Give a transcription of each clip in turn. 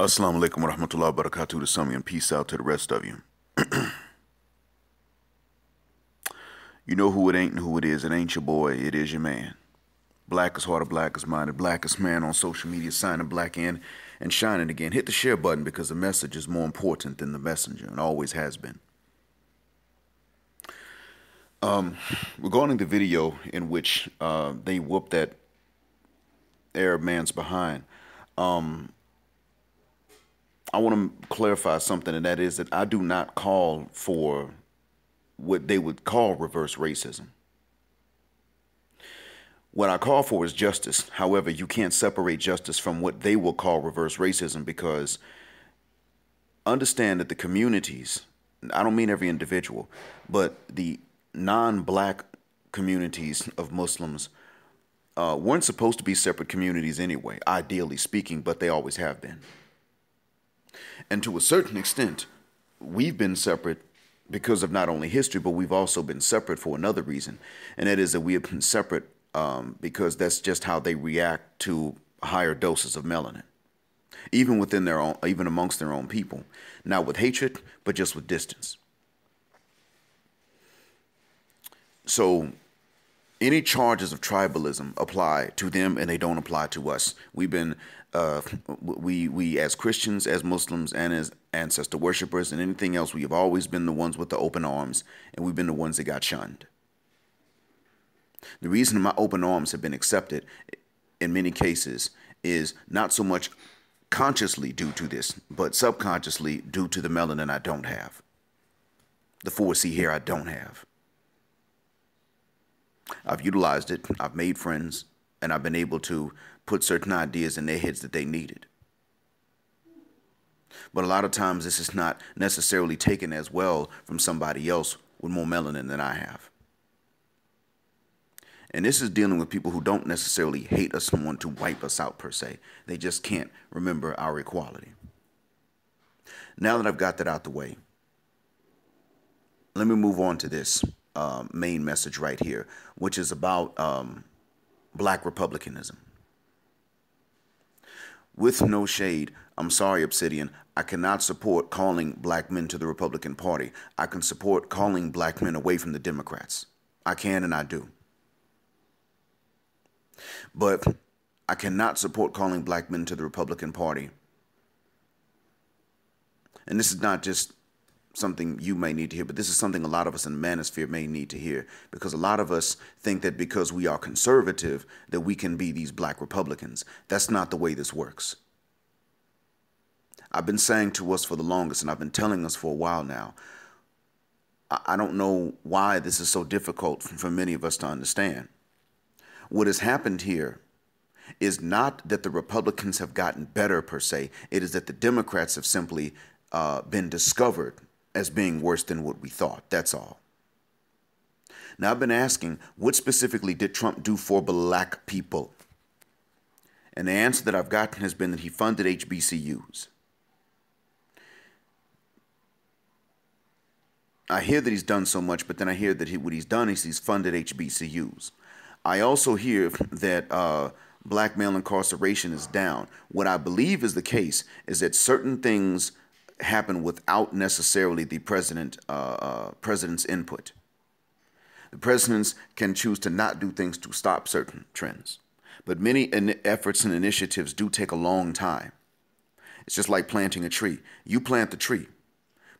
Assalamu alaikum wa rahmatullahi wa barakatuh to some, and peace out to the rest of you. You know who it ain't and who it is. It ain't your boy. It is your man. Blackest heart of blackest minded, blackest man on social media, signing black in and shining again. Hit the share button because the message is more important than the messenger and always has been. Regarding the video in which they whooped that Arab man's behind, I want to clarify something, and that is that I do not call for what they would call reverse racism. What I call for is justice. However, you can't separate justice from what they will call reverse racism, because understand that the communities, I don't mean every individual, but the non-black communities of Muslims weren't supposed to be separate communities anyway, ideally speaking, but they always have been. And to a certain extent, we've been separate because of not only history, but we've also been separate for another reason. And that is that we have been separate because that's just how they react to higher doses of melanin, even within their own, even amongst their own people. Not with hatred, but just with distance. So any charges of tribalism apply to them, and they don't apply to us. We've been, we as Christians, as Muslims, and as ancestor worshipers, and anything else, we have always been the ones with the open arms, and we've been the ones that got shunned. The reason my open arms have been accepted, in many cases, is not so much consciously due to this, but subconsciously due to the melanin I don't have. The 4C hair I don't have. I've utilized it, I've made friends, and I've been able to put certain ideas in their heads that they needed. But a lot of times this is not necessarily taken as well from somebody else with more melanin than I have. And this is dealing with people who don't necessarily hate us and want to wipe us out per se. They just can't remember our equality. Now that I've got that out the way, let me move on to this. Main message right here, which is about black republicanism. With no shade, I'm sorry, Obsidian, I cannot support calling black men to the Republican Party. I can support calling black men away from the Democrats. I can and I do. But I cannot support calling black men to the Republican Party. And this is not just something you may need to hear, but this is something a lot of us in the manosphere may need to hear, because a lot of us think that because we are conservative that we can be these black Republicans. That's not the way this works. I've been saying to us for the longest, and I've been telling us for a while now, I don't know why this is so difficult for many of us to understand. What has happened here is not that the Republicans have gotten better per se, it is that the Democrats have simply been discovered as being worse than what we thought. That's all. Now, I've been asking, what specifically did Trump do for black people? And the answer that I've gotten has been that he funded HBCUs. I hear that he's done so much, but then I hear that what he's done is he's funded HBCUs. I also hear that black male incarceration is down. What I believe is the case is that certain things happen without necessarily the president's input. The presidents can choose to not do things to stop certain trends, but many efforts and initiatives do take a long time. It's just like planting a tree. You plant the tree,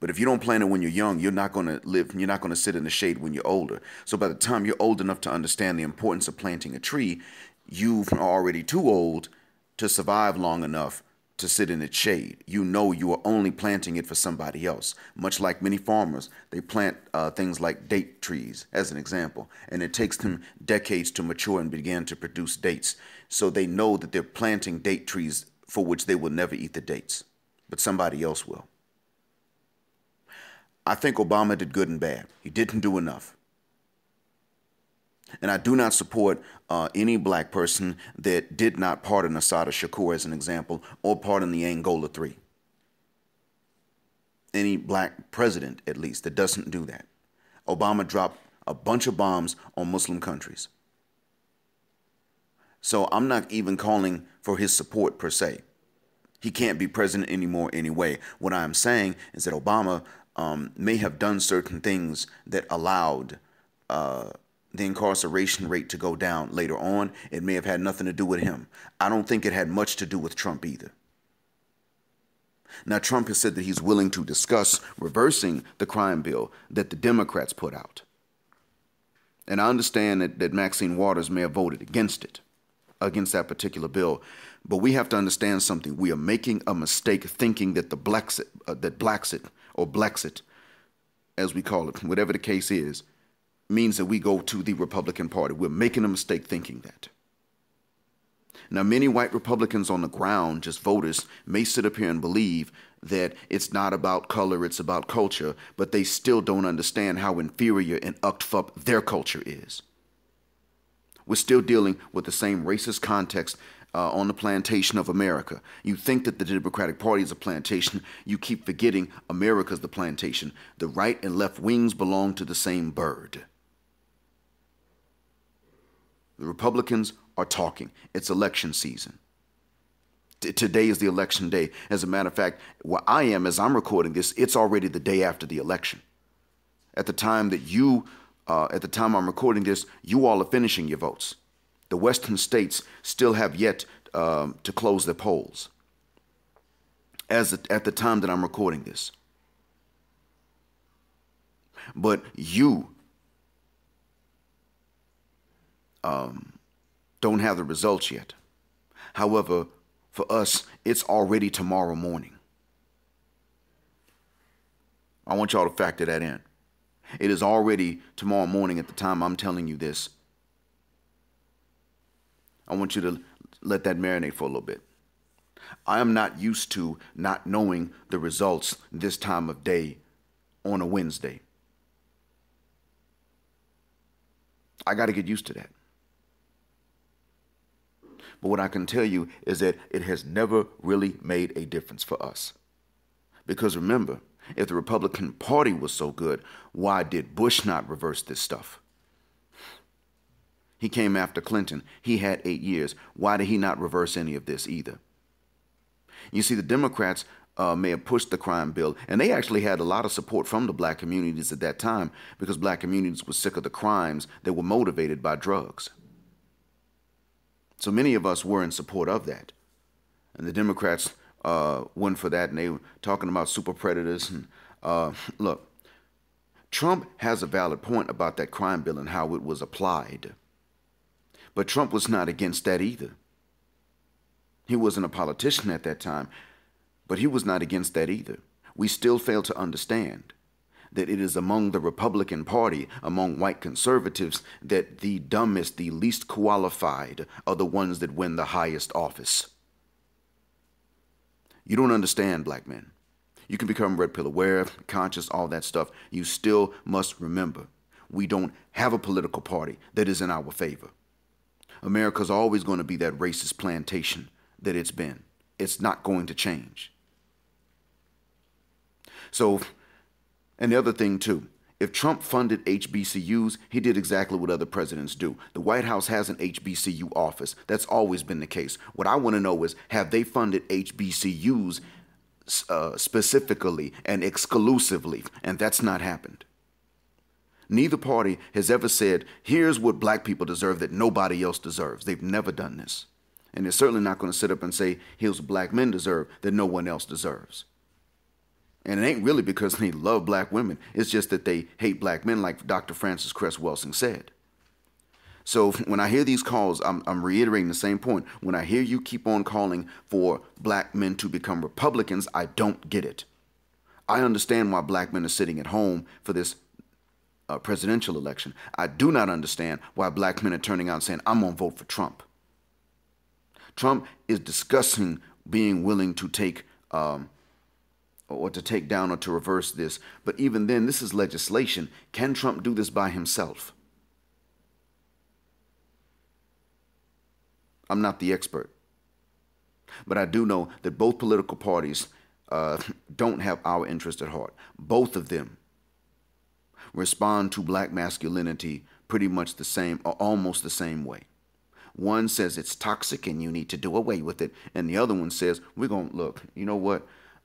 but if you don't plant it when you're young, you're not going to live, you're not going to sit in the shade when you're older. So by the time you're old enough to understand the importance of planting a tree, you are already too old to survive long enough to sit in its shade. You know you are only planting it for somebody else. Much like many farmers, they plant things like date trees, as an example, and it takes them decades to mature and begin to produce dates. So they know that they're planting date trees for which they will never eat the dates, but somebody else will. I think Obama did good and bad. He didn't do enough. And I do not support any black person that did not pardon Assata Shakur, as an example, or pardon the Angola 3. Any black president, at least, that doesn't do that. Obama dropped a bunch of bombs on Muslim countries. So I'm not even calling for his support per se. He can't be president anymore anyway. What I'm saying is that Obama may have done certain things that allowed the incarceration rate to go down later on. It may have had nothing to do with him. I don't think it had much to do with Trump either. Now, Trump has said that he's willing to discuss reversing the crime bill that the Democrats put out. And I understand that Maxine Waters may have voted against it, against that particular bill. But we have to understand something. We are making a mistake thinking that Blaxit, as we call it, whatever the case is, means that we go to the Republican Party. We're making a mistake thinking that. Now, many white Republicans on the ground, just voters, may sit up here and believe that it's not about color, it's about culture, but they still don't understand how inferior and fucked up their culture is. We're still dealing with the same racist context on the plantation of America. You think that the Democratic Party is a plantation. You keep forgetting America's the plantation. The right and left wings belong to the same bird. The Republicans are talking. It's election season. Today is the election day. As a matter of fact, where I am as I'm recording this, it's already the day after the election. At the time that at the time I'm recording this, you all are finishing your votes. The Western states still have yet to close their polls at the time that I'm recording this. But you don't have the results yet. However, for us, it's already tomorrow morning. I want y'all to factor that in. It is already tomorrow morning at the time I'm telling you this. I want you to let that marinate for a little bit. I am not used to not knowing the results this time of day on a Wednesday. I got to get used to that. But what I can tell you is that it has never really made a difference for us. Because remember, if the Republican Party was so good, why did Bush not reverse this stuff? He came after Clinton. He had 8 years. Why did he not reverse any of this either? You see, the Democrats may have pushed the crime bill, and they actually had a lot of support from the black communities at that time because black communities were sick of the crimes that were motivated by drugs. So many of us were in support of that. And the Democrats went for that, and they were talking about super predators. And, look, Trump has a valid point about that crime bill and how it was applied. But Trump was not against that either. He wasn't a politician at that time, but he was not against that either. We still fail to understand that it is among the Republican Party, among white conservatives, that the dumbest, the least qualified are the ones that win the highest office. You don't understand, black men. You can become red pill aware, conscious, all that stuff. You still must remember, we don't have a political party that is in our favor. America's always going to be that racist plantation that it's been. It's not going to change. So, and the other thing too, if Trump funded HBCUs, he did exactly what other presidents do. The White House has an HBCU office. That's always been the case. What I want to know is, have they funded HBCUs specifically and exclusively? And that's not happened. Neither party has ever said, here's what black people deserve that nobody else deserves. They've never done this. And they're certainly not going to sit up and say, here's what black men deserve that no one else deserves. And it ain't really because they love black women. It's just that they hate black men, like Dr. Francis Cress Welsing said. So when I hear these calls, I'm reiterating the same point. When I hear you keep on calling for black men to become Republicans, I don't get it. I understand why black men are sitting at home for this presidential election. I do not understand why black men are turning out and saying, I'm going to vote for Trump. Trump is discussing being willing to take down or to reverse this. But even then, this is legislation. Can Trump do this by himself? I'm not the expert. But I do know that both political parties don't have our interest at heart. Both of them respond to black masculinity pretty much the same or almost the same way. One says it's toxic and you need to do away with it. And the other one says, we're going to look, you know what?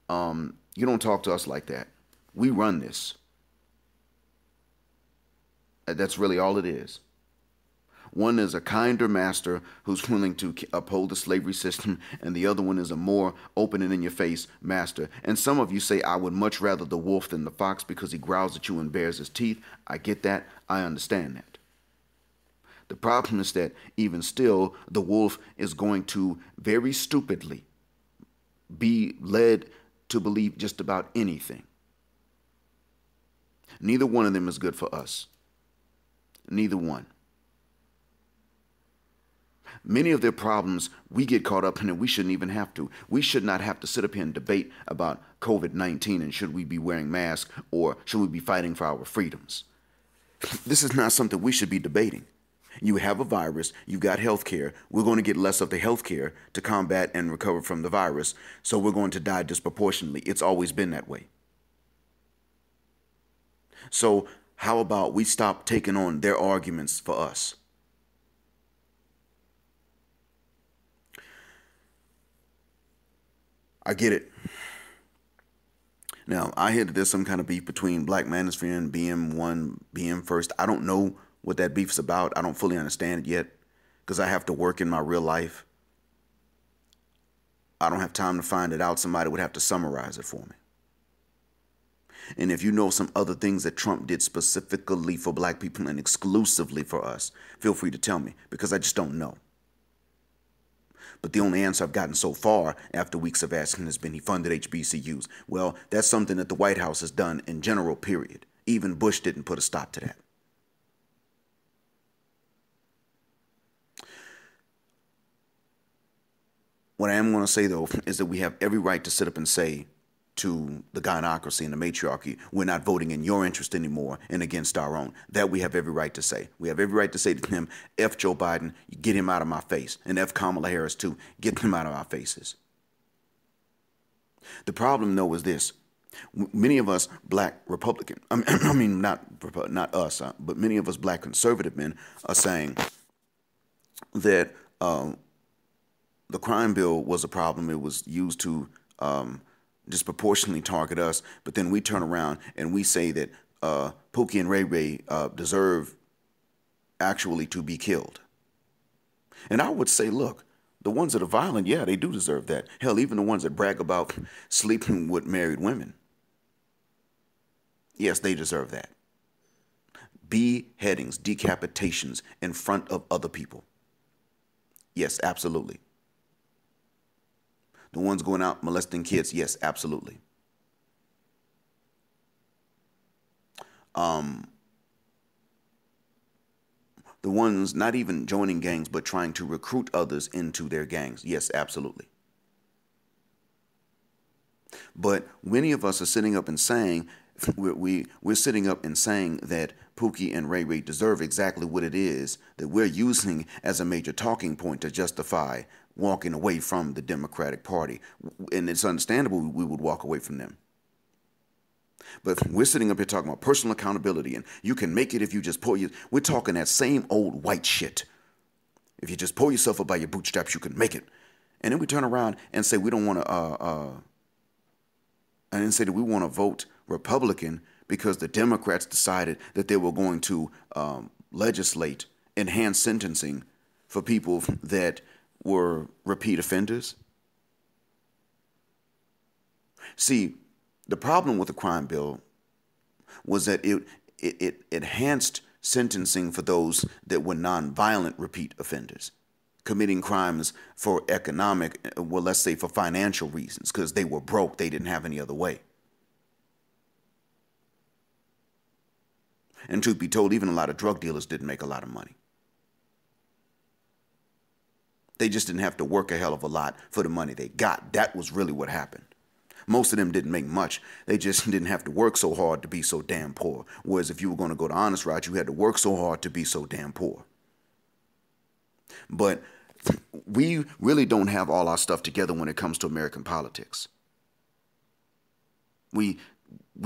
You don't talk to us like that. We run this. That's really all it is. One is a kinder master who's willing to uphold the slavery system, and the other one is a more open and in-your-face master. And some of you say, I would much rather the wolf than the fox because he growls at you and bares his teeth. I get that. I understand that. The problem is that even still, the wolf is going to very stupidly be led to believe just about anything. Neither one of them is good for us. Neither one. Many of their problems we get caught up in, and we shouldn't even have to. We should not have to sit up here and debate about COVID-19 and should we be wearing masks or should we be fighting for our freedoms. This is not something we should be debating. You have a virus, you've got health care. We're going to get less of the health care to combat and recover from the virus, so we're going to die disproportionately. It's always been that way. So how about we stop taking on their arguments for us? I get it. Now, I hear that there's some kind of beef between Black Manosphere and BM1, BM First. I don't know what that beef's about. I don't fully understand it yet because I have to work in my real life. I don't have time to find it out. Somebody would have to summarize it for me. And if you know some other things that Trump did specifically for Black people and exclusively for us, feel free to tell me because I just don't know. But the only answer I've gotten so far after weeks of asking has been he funded HBCUs. Well, that's something that the White House has done in general, period. Even Bush didn't put a stop to that. What I am going to say, though, is that we have every right to sit up and say to the gynocracy and the matriarchy, we're not voting in your interest anymore and against our own. That we have every right to say. We have every right to say to them, F Joe Biden, get him out of my face. And F Kamala Harris too, get them out of our faces. The problem though is this, many of us black Republican, I mean not us, but many of us black conservative men are saying that the crime bill was a problem. It was used to disproportionately target us, but then we turn around and we say that Pookie and Ray Ray deserve actually to be killed. And I would say, look, the ones that are violent, yeah, they do deserve that. Hell, even the ones that brag about sleeping with married women, yes, they deserve that. Beheadings, decapitations in front of other people, yes, absolutely. The ones going out molesting kids, yes, absolutely. The ones not even joining gangs but trying to recruit others into their gangs, yes, absolutely. But many of us are sitting up and saying, we're sitting up and saying that Pookie and Ray Ray deserve exactly what it is that we're using as a major talking point to justify walking away from the Democratic Party. And it's understandable we would walk away from them. But we're sitting up here talking about personal accountability and you can make it if you just pull your... We're talking that same old white shit. If you just pull yourself up by your bootstraps, you can make it. And then we turn around and say we don't want to... and then say that we want to vote Republican because the Democrats decided that they were going to legislate enhanced sentencing for people that... were repeat offenders. See, the problem with the crime bill was that it enhanced sentencing for those that were nonviolent repeat offenders, committing crimes for economic, well, let's say for financial reasons, because they were broke, they didn't have any other way. And truth be told, even a lot of drug dealers didn't make a lot of money. They just didn't have to work a hell of a lot for the money they got. That was really what happened. Most of them didn't make much. They just didn't have to work so hard to be so damn poor. Whereas if you were going to go the honest route, you had to work so hard to be so damn poor. But we really don't have all our stuff together when it comes to American politics. We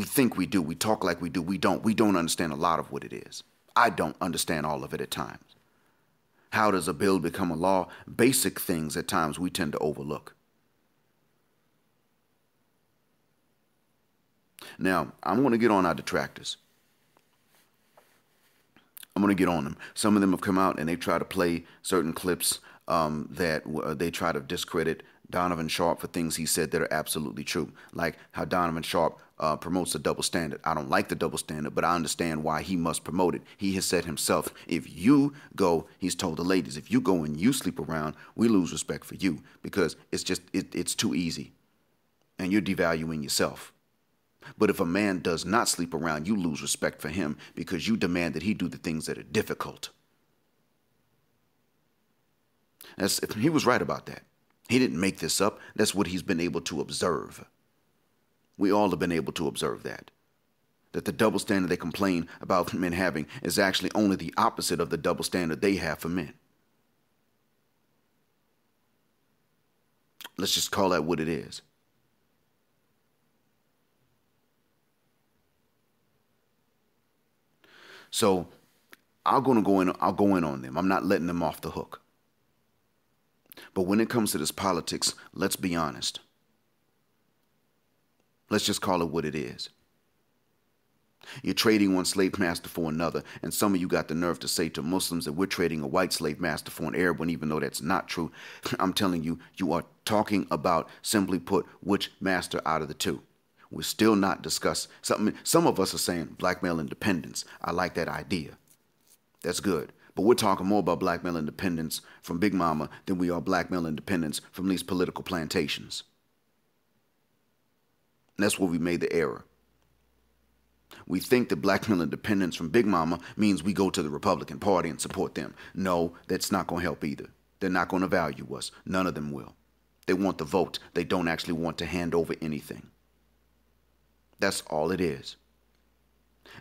think we do. We talk like we do. We don't understand a lot of what it is. I don't understand all of it at times. How does a bill become a law? Basic things at times we tend to overlook. Now, I'm going to get on our detractors. I'm going to get on them. Some of them have come out and they try to play certain clips that they try to discredit Donovan Sharp for things he said that are absolutely true, like how Donovan Sharp promotes a double standard. I don't like the double standard, but I understand why he must promote it. He has said himself, if you go, he's told the ladies, if you go and you sleep around, we lose respect for you because it's just, it's too easy and you're devaluing yourself. But if a man does not sleep around, you lose respect for him because you demand that he do the things that are difficult. That's, he was right about that. He didn't make this up. That's what he's been able to observe. We all have been able to observe that. That the double standard they complain about men having is actually only the opposite of the double standard they have for men. Let's just call that what it is. So I'll go in on them. I'm not letting them off the hook. But when it comes to this politics, let's be honest. Let's just call it what it is. You're trading one slave master for another, and some of you got the nerve to say to Muslims that we're trading a white slave master for an Arab one, even though that's not true. I'm telling you, you are talking about, simply put, which master out of the two. We're still not discussing something. Some of us are saying black male independence. I like that idea. That's good. But we're talking more about black male independence from Big Mama than we are black male independence from these political plantations. And that's where we made the error. We think that black male independence from Big Mama means we go to the Republican Party and support them. No, that's not going to help either. They're not going to value us. None of them will. They want the vote. They don't actually want to hand over anything. That's all it is.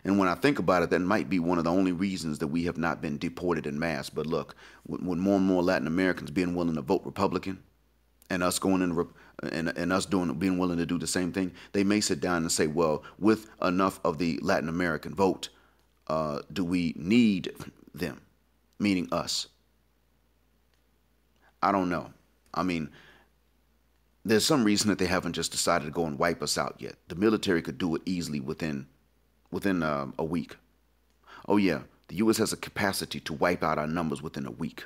And when I think about it, that might be one of the only reasons that we have not been deported en masse. But look, with more and more Latin Americans being willing to vote Republican and us going in and us doing being willing to do the same thing, they may sit down and say, well, with enough of the Latin American vote, do we need them? Meaning us. I don't know. I mean, there's some reason that they haven't just decided to go and wipe us out yet. The military could do it easily within a week. Oh yeah, the U.S. has a capacity to wipe out our numbers within a week.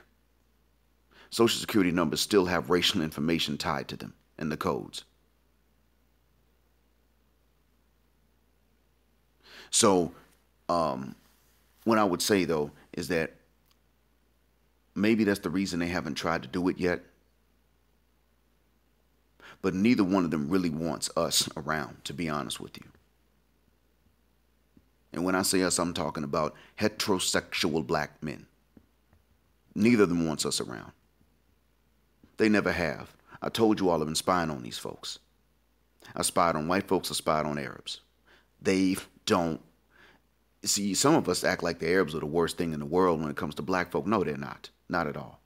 Social Security numbers still have racial information tied to them in the codes. So what I would say, though, is that maybe that's the reason they haven't tried to do it yet. But neither one of them really wants us around, to be honest with you. And when I say us, I'm talking about heterosexual black men. Neither of them wants us around. They never have. I told you all I've been spying on these folks. I spied on white folks, I spied on Arabs. They don't. See, some of us act like the Arabs are the worst thing in the world when it comes to black folk. No, they're not. Not at all.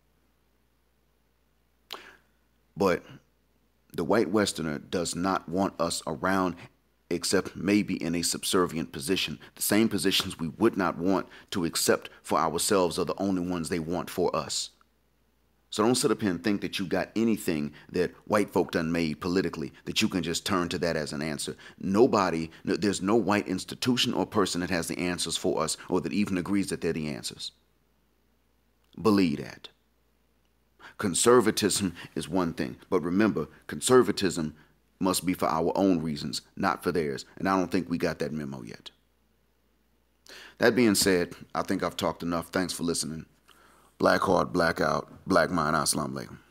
But the white Westerner does not want us around, except maybe in a subservient position. The same positions we would not want to accept for ourselves are the only ones they want for us. So don't sit up here and think that you got anything that white folk done made politically, that you can just turn to that as an answer. Nobody, there's no white institution or person that has the answers for us or that even agrees that they're the answers. Believe that. Conservatism is one thing, but remember, conservatism must be for our own reasons, not for theirs. And I don't think we got that memo yet. That being said, I think I've talked enough. Thanks for listening. Black heart, black out, black mind. Assalamu alaikum.